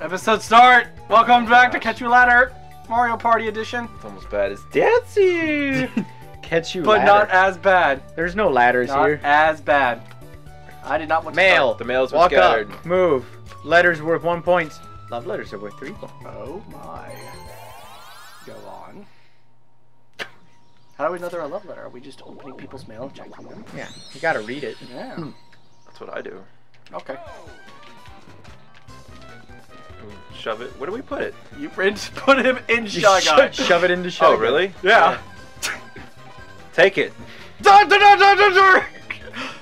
Episode start! Welcome back to Catch You Later! Mario Party Edition. It's almost bad as Dancey! Catch You Later. But not as bad. There's no ladders not here. Not as bad. I did not want to start. The mails were scattered. Walk up. Move. Letters worth 1 point. Love letters are worth 3 points. Oh my. Go on. How do we know they're a love letter? Are we just opening people's mail and checking them? Yeah. You gotta read it. Yeah. That's what I do. Okay. Shove it. Where do we put it? You put him in Shy Guy. Shove it into Shy Guy. Oh, really? Yeah. Take it.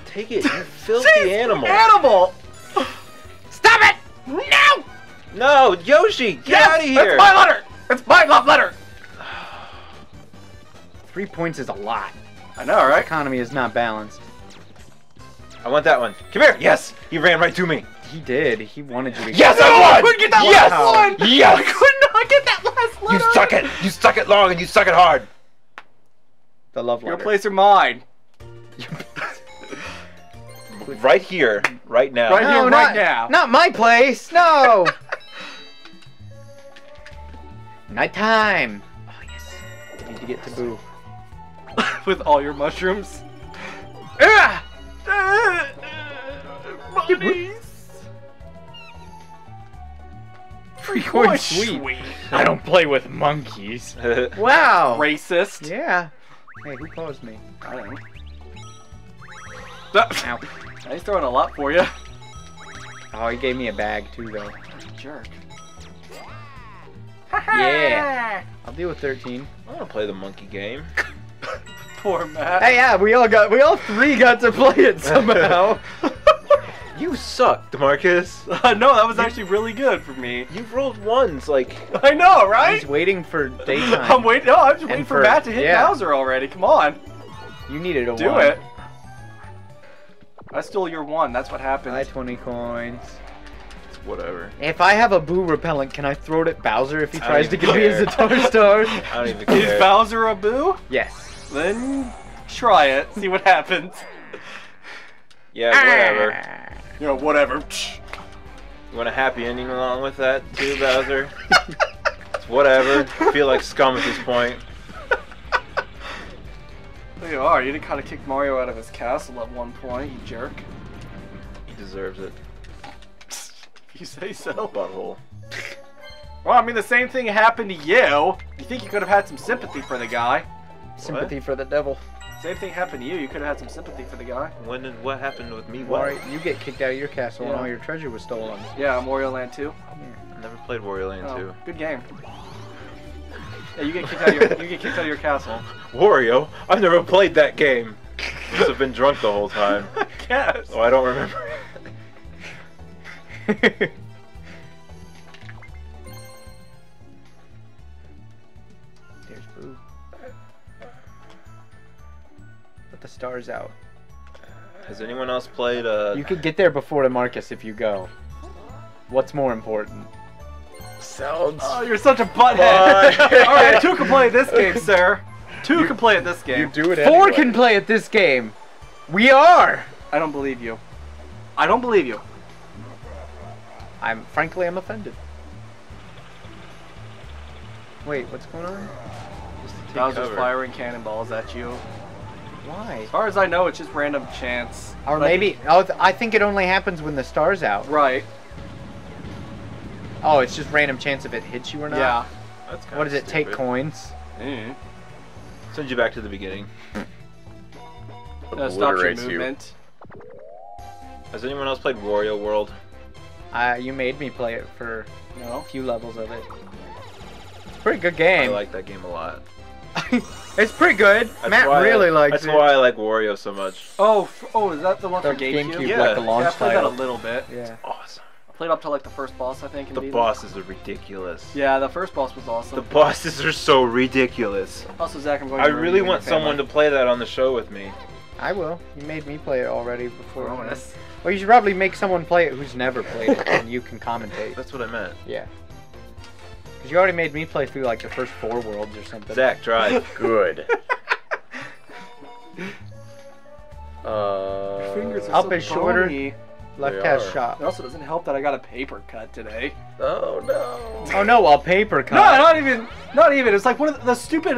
Take it. You filthy animal. Animal! Stop it! No! No, Yoshi, get out of here! It's my letter! It's my love letter! 3 points is a lot. I know, right? The economy is not balanced. I want that one. Come here! Yes! He ran right to me. He did. He wanted you to get that one. Yes, I couldn't get that last one! Yes! I could not get that last letter! You suck it! You suck it long and you suck it hard! The love letter. Your place or mine? Right here. Right now. Right here, right now. Not my place! No! Nighttime! Oh, yes. You need to get Taboo. With all your mushrooms? Freaking sweet. I don't play with monkeys. Wow. Racist. Yeah. Hey, who posed me? I don't know. Ow. He's throwing a lot for you. Oh, he gave me a bag too, though. Jerk. Yeah. I'll deal with 13. I want to play the monkey game. Poor Matt. Hey, yeah, we all three got to play it somehow. You suck, DeMarcus. No, that was actually really good for me. You've rolled ones, like... I know, right? He's waiting for daytime. I'm waiting. No, I'm just waiting for Matt to hit Bowser already. Come on. You needed a one. Do it. I stole your one. That's what happened. I 20 coins. It's whatever. If I have a Boo repellent, can I throw it at Bowser if he tries to get me as a toaster? I don't even care. Is Bowser a Boo? Yes. Then try it. See what happens. Yeah, whatever. You know, whatever. You want a happy ending along with that, too, Bowser? It's whatever. I feel like scum at this point. There you are. You didn't kind of kick Mario out of his castle at one point, you jerk. He deserves it. You say so? Butthole. Well, I mean, the same thing happened to you. You think you could have had some sympathy for the guy. Sympathy for the devil. Same thing happened to you. You could have had some sympathy for the guy. When and what happened with me? What? Right, you get kicked out of your castle and all your treasure was stolen. Yeah, Wario Land 2. I never played Wario Land 2. Good game. Yeah, you get kicked out of your castle. Wario, I've never played that game. I must have been drunk the whole time. I guess. Oh, I don't remember. The stars out. Has anyone else played You could get there before DeMarcus if you go. What's more important? Sounds. Oh, you're such a butthead. Alright, 2 can play this game, sir. 2 can play at this game. You do it 4 anyway. Can play at this game. We are! I don't believe you. I don't believe you. I'm frankly offended. Wait, what's going on? Bowser's firing cannonballs at you. Why? As far as I know, it's just random chance. Or maybe... Oh, I think it only happens when the star's out. Right. Oh, it's just random chance if it hits you or not? Yeah. That's kind of What does it take? Coins? Mm. Send you back to the beginning. That stops your movement. Has anyone else played Wario World? You made me play it for a few levels of it. It's a pretty good game. I like that game a lot. It's pretty good. Matt really likes it. That's why I like Wario so much. Oh, is that the one for GameCube? Yeah, like the launch title. I played that a little bit. Yeah. It's awesome. I played up to like the first boss, I think. The bosses are ridiculous. Yeah, the first boss was awesome. The bosses are so ridiculous. Also, Zack, I'm going to... I really want someone to play that on the show with me. I will. You made me play it already before. Well, you should probably make someone play it who's never played it, and you can commentate. That's what I meant. Yeah. You already made me play through like the first 4 worlds or something. Zack, drive. Good. fingers are up so and shorter. Left cast shot. It also doesn't help that I got a paper cut today. Oh no! Oh no! A paper cut. No, not even. It's like one of the stupid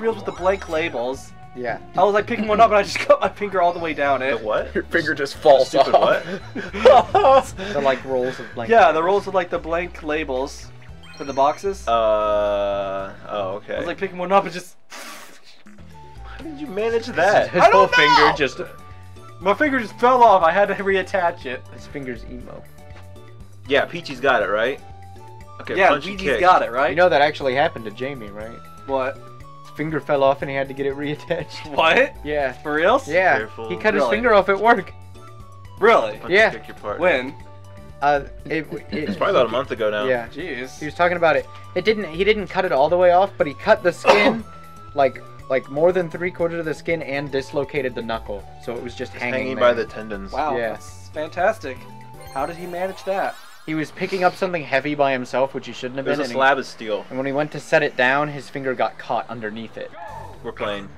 reels with the blank labels. Yeah. I was like picking one up and I just cut my finger all the way down it. The what? Your finger just falls off. What? The like rolls of blank. Yeah, the rolls of like the blank labels for the boxes. Oh okay. I was like picking one up and just. How did you manage that? His whole finger just. My finger just fell off. I had to reattach it. His finger's emo. Yeah, Peachy's got it, right? Okay, yeah, Peachy's got it, right? You know that actually happened to Jamie, right? What? His finger fell off and he had to get it reattached. What? Yeah. For reals? Yeah. Careful. He cut his finger off at work. Really? Yeah. When? It's probably about a month ago now. Yeah. Jeez. He was talking about it. It didn't. He didn't cut it all the way off, but he cut the skin, like more than 3/4 of the skin and dislocated the knuckle. So it was just hanging there by the tendons. Wow, yeah. That's fantastic. How did he manage that? He was picking up something heavy by himself, which he shouldn't have been. It was a slab of steel. And when he went to set it down, his finger got caught underneath it. We're playing.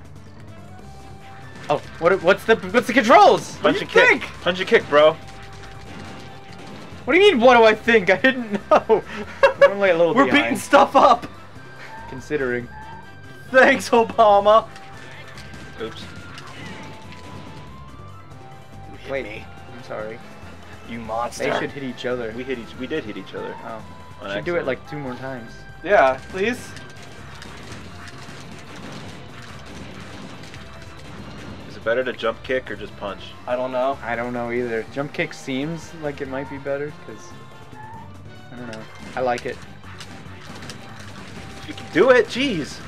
Oh, what's the controls? Punch and kick. Punch and kick, bro. What do you mean, what do I think? I didn't know. We're only a little behind. We're beating stuff up. Considering. Thanks, Obama. Oops. Wait, I'm sorry. You monster. They should hit each other. We did hit each other. Oh. We should do it like 2 more times. Yeah, please. Is it better to jump kick or just punch? I don't know. I don't know either. Jump kick seems like it might be better because I don't know. I like it. You can do it. Jeez.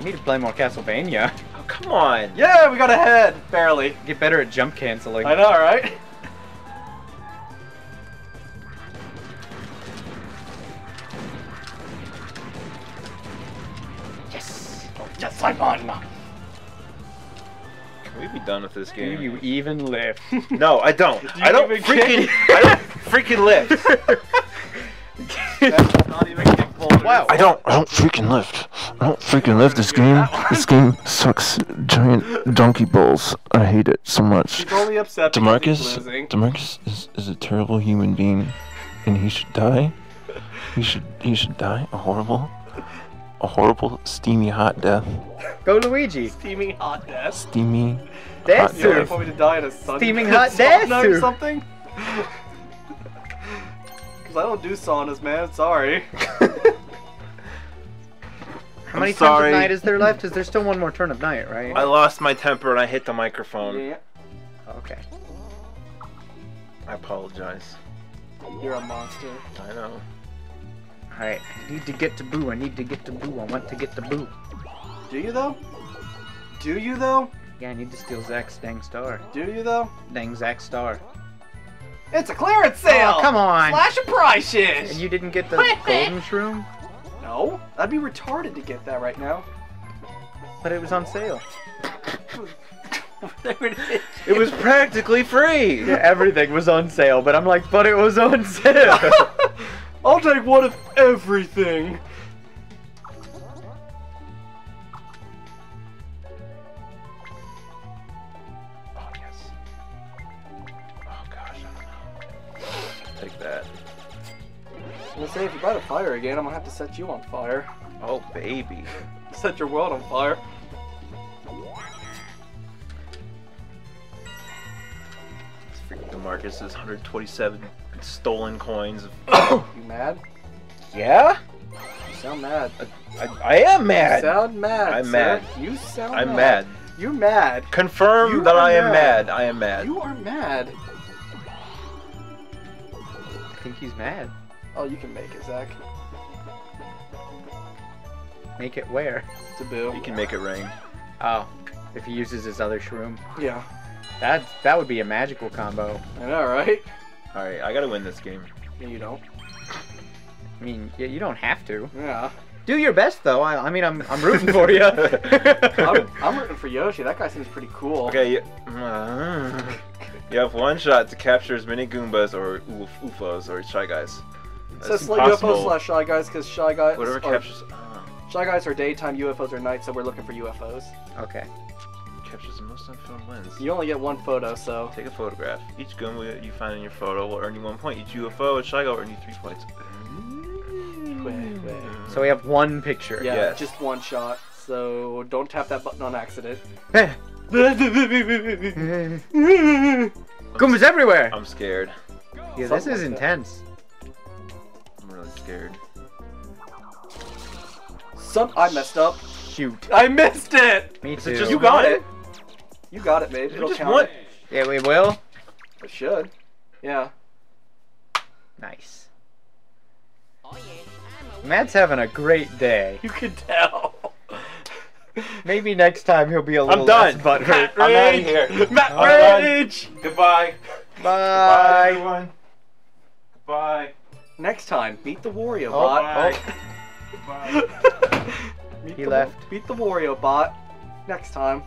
We need to play more Castlevania. Oh, come on. Yeah, we got ahead. Barely. Get better at jump canceling. I know, right? Yes. Oh, yes, I'm on. Can we be done with this game? Do you even lift? No, I don't. I don't freaking lift. That's not even kick boulder. Wow. I don't freaking lift. I don't freaking love this game. This game sucks giant donkey balls. I hate it so much. He's only upset DeMarcus, because he's DeMarcus is a terrible human being and he should die. He should die a horrible steamy hot death. Go Luigi. Steamy hot death. Steamy death. You were probably to die in a sun. Steaming hot death or something? Cuz I don't do saunas, man. Sorry. How many times of night is there left? Is there still one more turn of night, right? I lost my temper and I hit the microphone. Yeah. Okay. I apologize. You're a monster. I know. Alright, I need to get to Boo. I need to get to Boo. I want to get to Boo. Do you, though? Do you, though? Yeah, I need to steal Zack's dang star. Do you, though? Dang Zack's star. It's a clearance sale! Oh, come on! Slash a prices! And you didn't get the golden shroom? No, I'd be retarded to get that right now. But it was on sale. It was practically free. Yeah, everything was on sale, but I'm like, but it was on sale. I'll take one of everything. Oh, yes. Oh, gosh, I don't know. Take that. I'm gonna say, if you light a fire again, I'm gonna have to set you on fire. Oh, baby. Set your world on fire. It's freaking DeMarcus' 127 stolen coins. You mad? Yeah? You sound mad. I am mad. You sound mad. I'm mad. You sound I'm mad. You're mad. Confirm you that I am mad. I am mad. You are mad. I think he's mad. Oh, you can make it, Zack. Make it where? To Boo. You can make it rain. Oh, if he uses his other shroom. Yeah. That would be a magical combo. I know, right? All right, I gotta win this game. Yeah, you don't. I mean, yeah, you don't have to. Yeah. Do your best, though. I mean, I'm rooting for you. I'm rooting for Yoshi. That guy seems pretty cool. Okay. You have 1 shot to capture as many Goombas or UFOs or Shy Guys. So it's like UFO/Shy Guys because Shy Guys. Whatever captures. Shy Guys are daytime, UFOs are night, so we're looking for UFOs. Okay. captures the most unfilmed wins. You only get one photo, so... Take a photograph. Each Goomba you find in your photo will earn you 1 point. Each UFO and Shy Guy will earn you 3 points. So we have one picture. Yeah, yes. Just one shot. So don't tap that button on accident. Goomba's everywhere! I'm scared. Yeah, this is intense. I'm really scared. I messed up. Shoot. I missed it! Me too. You got it. You got it, babe. It'll count. Yeah, we will. It should. Yeah. Nice. Matt's having a great day. You can tell. Maybe next time he'll be a little less butthurt. I'm out of here. Matt Rage! Goodbye. Bye. Bye, everyone. Bye. Next time, beat the Wario Bot. Goodbye. He left. Beat the Wario Bot next time.